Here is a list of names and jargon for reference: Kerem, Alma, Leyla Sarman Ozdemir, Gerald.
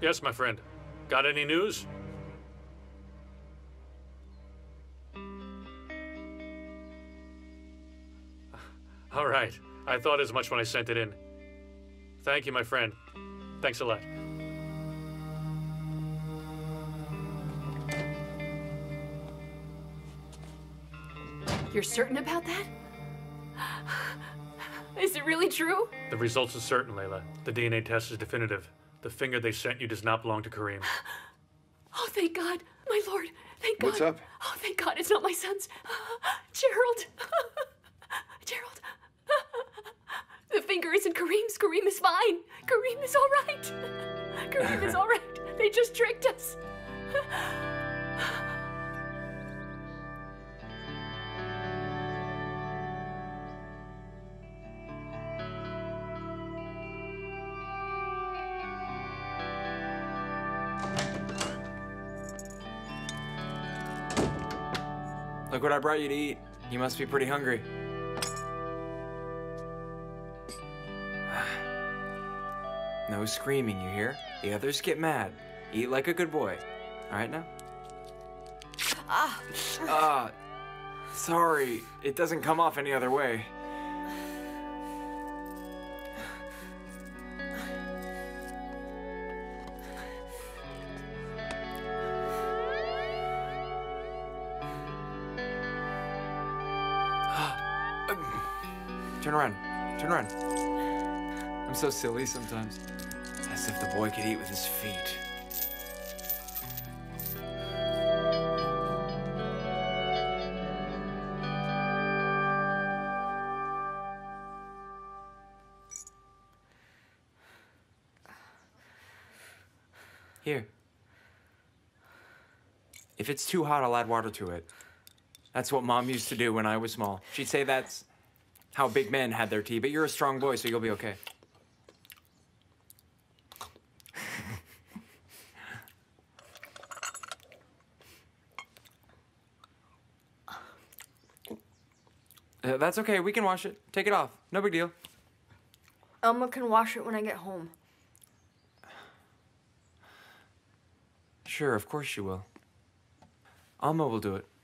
Yes, my friend. Got any news? All right. I thought as much when I sent it in. Thank you, my friend. Thanks a lot. You're certain about that? Is it really true? The results are certain, Leyla. The DNA test is definitive. The finger they sent you does not belong to Kerem. Oh, thank God. My lord, thank God. What's up? Oh, thank God. It's not my son's. Gerald. Gerald. The finger isn't Kerem's. Kerem is fine. Kerem is all right. Kerem is all right. They just tricked us. Look what I brought you to eat. You must be pretty hungry. No screaming, you hear? The others get mad. Eat like a good boy. All right now? Sorry. It doesn't come off any other way. Turn around. Turn around. I'm so silly sometimes. As if the boy could eat with his feet. Here. If it's too hot, I'll add water to it. That's what Mom used to do when I was small. She'd say that's how big men had their tea, but you're a strong boy, so you'll be okay. That's okay, we can wash it. Take it off, no big deal. Alma can wash it when I get home. Sure, of course she will. Alma will do it.